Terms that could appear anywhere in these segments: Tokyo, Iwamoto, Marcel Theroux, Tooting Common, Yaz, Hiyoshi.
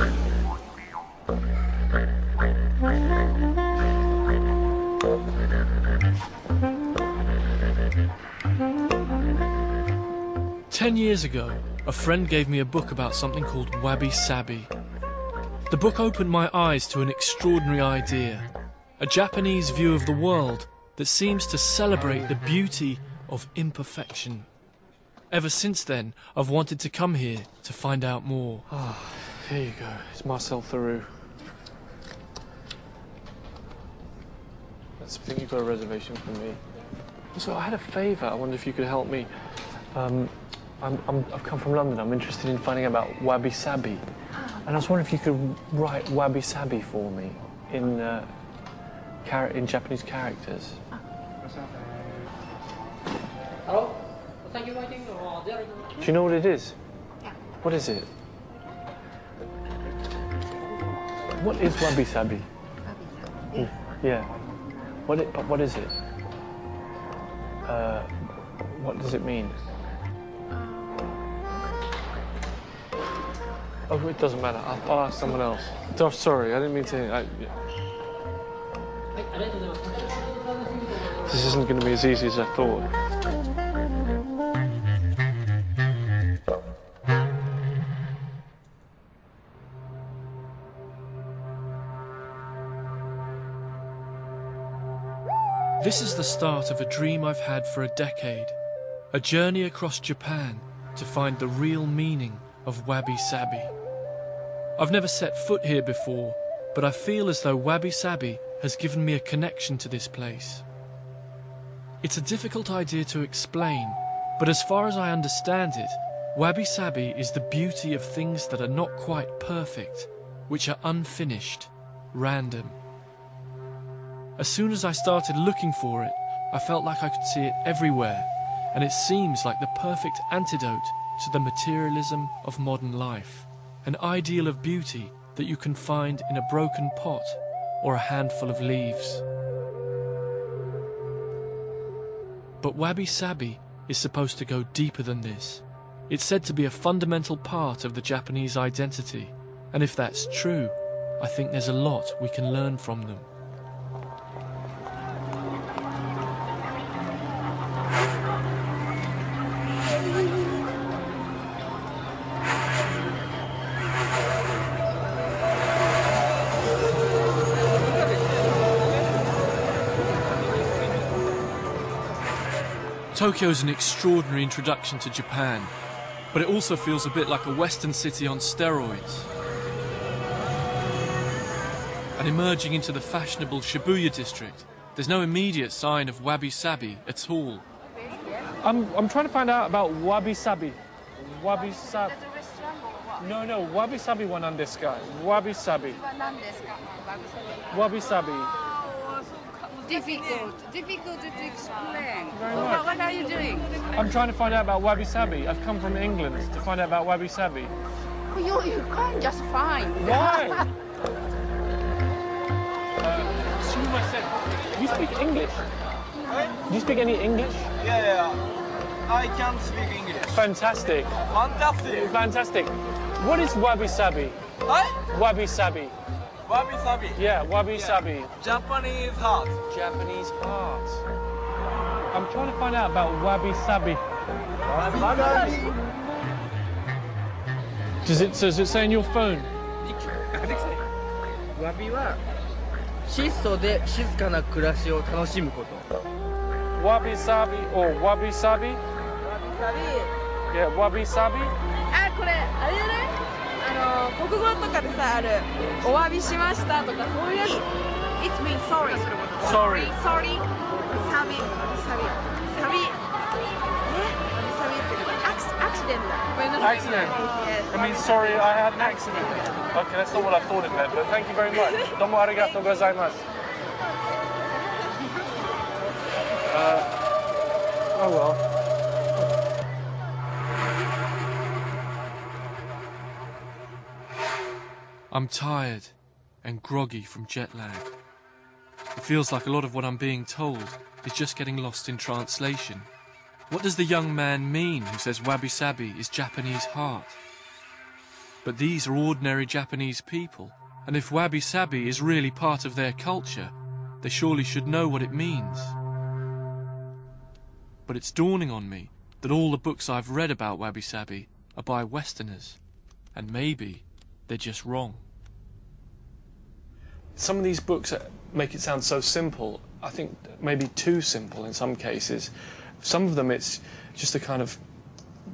10 years ago, a friend gave me a book about something called Wabi Sabi. The book opened my eyes to an extraordinary idea, a Japanese view of the world that seems to celebrate the beauty of imperfection. Ever since then, I've wanted to come here to find out more. Ah, oh, here you go. It's Marcel Theroux. That's, I think you've got a reservation for me. Also, I had a favour. I wonder if you could help me. I've come from London. I'm interested in finding out about Wabi Sabi. And I was wondering if you could write Wabi Sabi for me in Japanese characters. Hello? Do you know what it is? Yeah. What is it? What is Wabi Sabi? Wabi Sabi. Yeah. What is it? What does it mean? Oh, it doesn't matter. I'll ask someone else. Oh, sorry, I didn't mean to. Yeah. This isn't going to be as easy as I thought. This is the start of a dream I've had for a decade. A journey across Japan to find the real meaning of Wabi Sabi. I've never set foot here before, but I feel as though Wabi Sabi has given me a connection to this place. It's a difficult idea to explain, but as far as I understand it, Wabi Sabi is the beauty of things that are not quite perfect, which are unfinished, random. As soon as I started looking for it, I felt like I could see it everywhere, and it seems like the perfect antidote to the materialism of modern life, an ideal of beauty that you can find in a broken pot or a handful of leaves. But Wabi Sabi is supposed to go deeper than this. It's said to be a fundamental part of the Japanese identity, and if that's true, I think there's a lot we can learn from them. Tokyo's an extraordinary introduction to Japan, but it also feels a bit like a Western city on steroids. And emerging into the fashionable Shibuya district, there's no immediate sign of Wabi Sabi at all. I'm trying to find out about Wabi Sabi. Wabi Sabi. No, Wabi Sabi wa nan desu ka? Wabi Sabi. Wabi Sabi. Difficult to explain. What are you doing? I'm trying to find out about Wabi Sabi. I've come from England to find out about Wabi Sabi. You can't just find. Why? Do you speak English? Do you speak any English? Yeah. I can speak English. Fantastic. What is Wabi Sabi? What? Wabi Sabi. Wabi Sabi. Yeah, Wabi Sabi. Japanese heart. Japanese heart. I'm trying to find out about Wabi Sabi. Does it say in your phone? I think so. Wabi wa shiso de shizukana kurashi o tanoshimu koto. Wabi Sabi or Wabi Sabi? Wabi Sabi. Yeah, Wabi Sabi. Ah, これあれじゃない？ It means sorry. Sorry. Sabi. Accident. Yes. It means sorry, I had an accident. Okay, that's not what I thought it meant, but thank you very much. Domo arigato gozaimasu. Oh well. I'm tired and groggy from jet lag. It feels like a lot of what I'm being told is just getting lost in translation. What does the young man mean who says Wabi Sabi is Japanese heart? But these are ordinary Japanese people, and if Wabi Sabi is really part of their culture, they surely should know what it means. But it's dawning on me that all the books I've read about Wabi Sabi are by Westerners, and maybe they're just wrong. Some of these books make it sound so simple, I think maybe too simple in some cases. Some of them it's just a kind of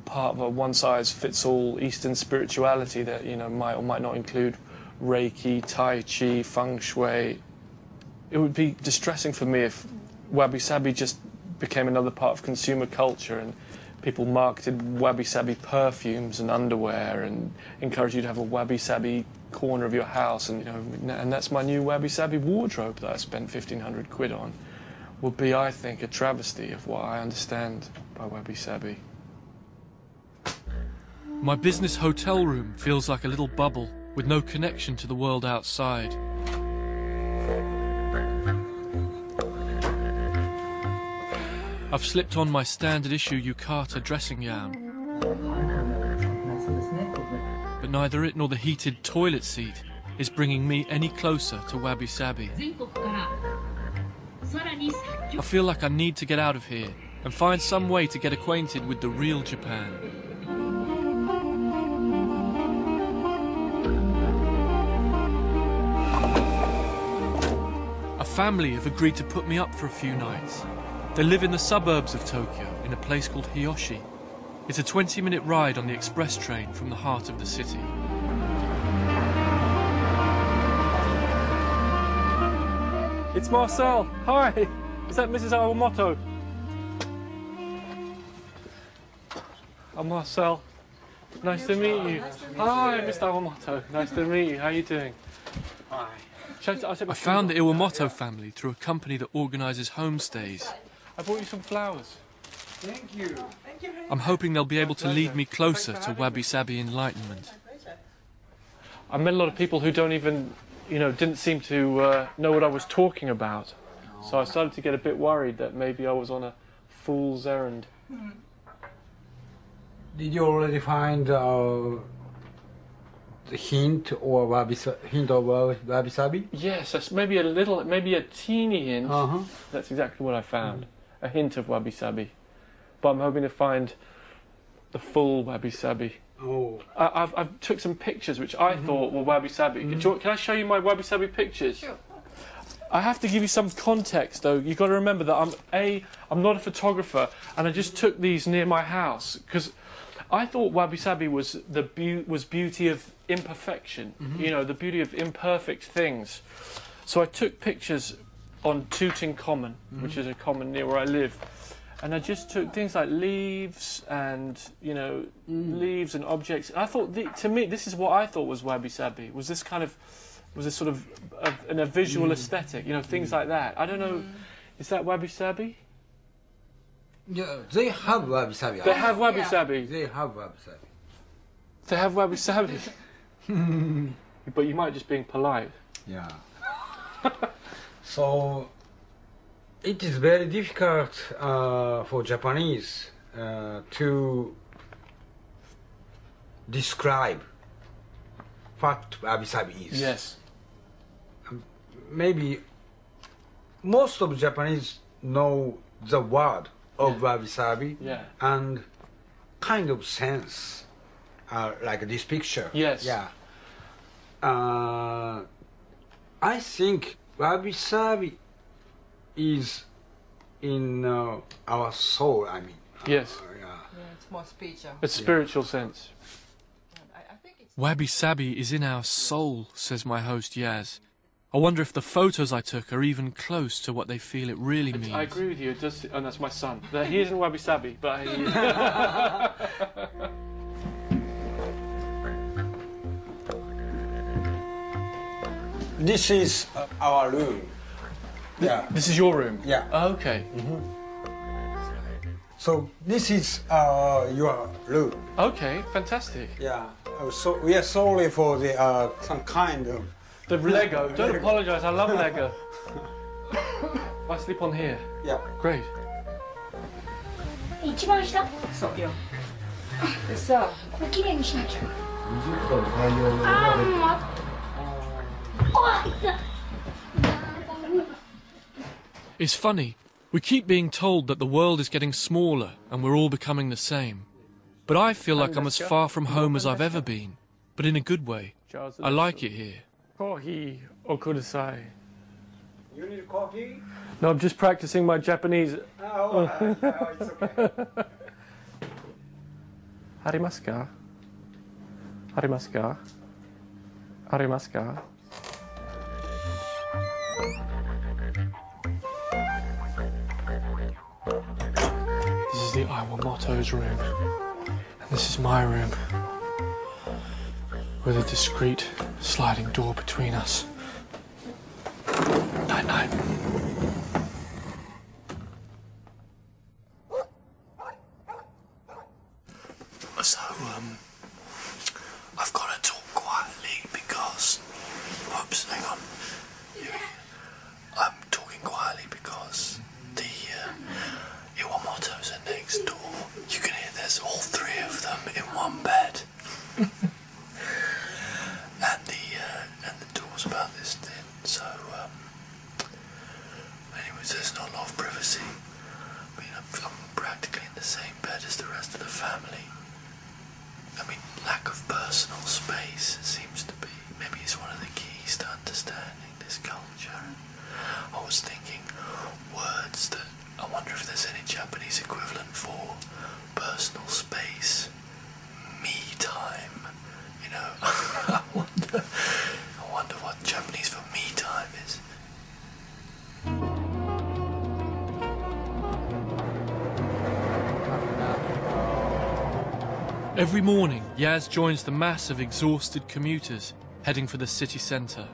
part of a one-size-fits-all Eastern spirituality that, you know, might or might not include Reiki, Tai Chi, Feng Shui. It would be distressing for me if Wabi Sabi just became another part of consumer culture and people marketed Wabi Sabi perfumes and underwear and encouraged you to have a Wabi Sabi corner of your house and, you know, and that's my new Wabi Sabi wardrobe that I spent 1,500 quid on, would be, I think, a travesty of what I understand by Wabi Sabi. My business hotel room feels like a little bubble with no connection to the world outside. I've slipped on my standard issue yukata dressing gown, but neither it nor the heated toilet seat is bringing me any closer to Wabi Sabi. I feel like I need to get out of here and find some way to get acquainted with the real Japan. A family have agreed to put me up for a few nights. They live in the suburbs of Tokyo, in a place called Hiyoshi. It's a 20-minute ride on the express train from the heart of the city. It's Marcel. Hi. Is that Mrs. Iwamoto? I'm Marcel. Nice to meet you. Hi, Mr. Iwamoto. Nice to meet you. How are you doing? Hi. I found the Iwamoto family through a company that organises homestays. I brought you some flowers. Thank you. I'm hoping they'll be able to lead me closer to Wabi Sabi enlightenment. I met a lot of people who don't even, you know, didn't seem to know what I was talking about. So I started to get a bit worried that maybe I was on a fool's errand. Did you already find the hint of Wabi Sabi? Yes, maybe a little, maybe a teeny hint. That's exactly what I found. A hint of Wabi Sabi, but I'm hoping to find the full Wabi Sabi. Oh, I've took some pictures which I thought were Wabi Sabi. Can I show you my Wabi Sabi pictures? Sure. I have to give you some context though. You've got to remember that I'm not a photographer, and I just took these near my house because I thought Wabi Sabi was the beauty of imperfection. You know, the beauty of imperfect things. So I took pictures on Tooting Common, which is a common near where I live. And I just took things like leaves and, you know, leaves and objects. And I thought, to me, this is what I thought was Wabi Sabi, was this kind of, was a sort of, a visual aesthetic, you know, things like that. I don't know, is that Wabi Sabi? Yeah, they have Wabi Sabi. They have Wabi Sabi. They have Wabi Sabi. They have Wabi Sabi. But you might just be polite. Yeah. So, it is very difficult for Japanese to describe what Wabi Sabi is. Yes. Maybe most of Japanese know the word of Wabi Sabi and kind of sense, like this picture. Yes. Yeah. I think Wabi Sabi is in our soul, I mean. Yes. It's more spiritual. It's spiritual sense. Wabi Sabi is in our soul, says my host Yaz. I wonder if the photos I took are even close to what they feel it really means. I agree with you, it does, and that's my son. He isn't Wabi Sabi, but he is. This is our room. This is your room? Yeah. Oh, okay. So this is your room. Okay, fantastic. Yeah. So we are sorry for the some kind of... The Lego. Don't apologise, I love Lego. I sleep on here. Yeah. Great. It's funny, we keep being told that the world is getting smaller and we're all becoming the same. But I feel like I'm as far from home as I've ever been, but in a good way. I like it here. Coffee or kudasai? You need coffee? No, I'm just practicing my Japanese. Oh, it's okay. Arimasu ka? Arimasu ka? Arimasu ka? This is the Iwamoto's room, and this is my room, with a discreet sliding door between us. Night night. So, I've got to talk quietly because, oops, hang on. I'm talking quietly because the Iwamotos are next door. You can hear there's all three of them in one bed. and the door's about this thin, so, anyways, there's not a lot of privacy. I mean, I'm practically in the same bed as the rest of the family. I mean, lack of personal space seems to be, maybe it's one of the keys to understanding this culture. I was thinking words that, I wonder if there's any Japanese equivalent for personal space, me time, you know, I wonder what Japanese for me time is. Every morning, Yaz joins the mass of exhausted commuters heading for the city centre.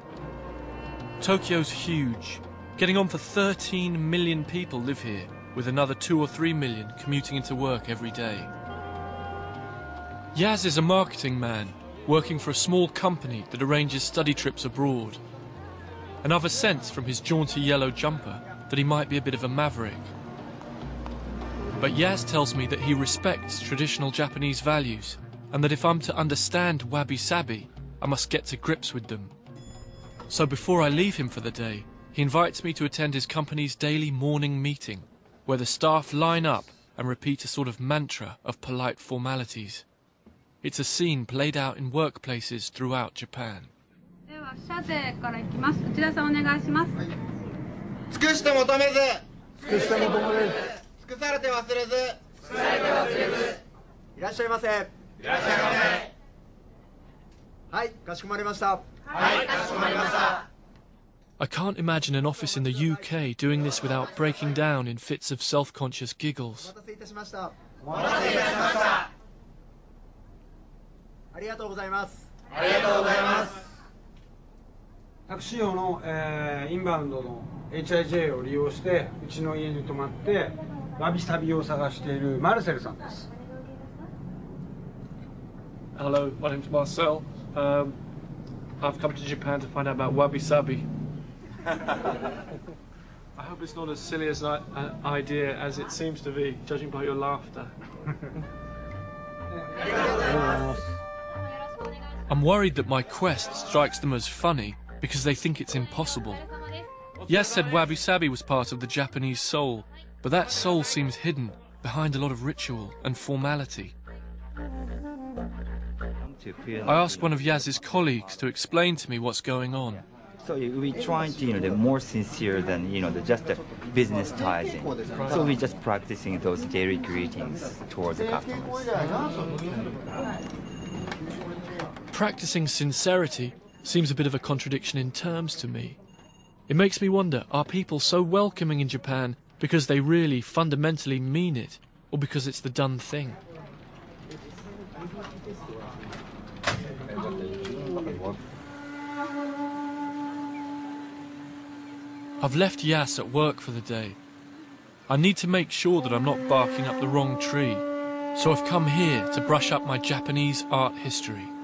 Tokyo's huge. Getting on for 13 million people live here, with another 2 or 3 million commuting into work every day. Yaz is a marketing man, working for a small company that arranges study trips abroad. And I've a sense from his jaunty yellow jumper that he might be a bit of a maverick. But Yaz tells me that he respects traditional Japanese values, and that if I'm to understand Wabi Sabi, I must get to grips with them. So before I leave him for the day, he invites me to attend his company's daily morning meeting, where the staff line up and repeat a sort of mantra of polite formalities. It's a scene played out in workplaces throughout Japan. I can't imagine an office in the UK doing this without breaking down in fits of self-conscious giggles. Hello, my name's Marcel. I've come to Japan to find out about Wabi Sabi. I hope it's not as silly as an idea as it seems to be, judging by your laughter. I'm worried that my quest strikes them as funny because they think it's impossible. Yes said Wabi Sabi was part of the Japanese soul, but that soul seems hidden behind a lot of ritual and formality. I asked one of Yaz's colleagues to explain to me what's going on. So we try to, the more sincere than, just the business ties. So we just practicing those daily greetings towards the customers. Practicing sincerity seems a bit of a contradiction in terms to me. It makes me wonder, are people so welcoming in Japan because they really fundamentally mean it, or because it's the done thing? I've left Yas at work for the day. I need to make sure that I'm not barking up the wrong tree, so I've come here to brush up my Japanese art history.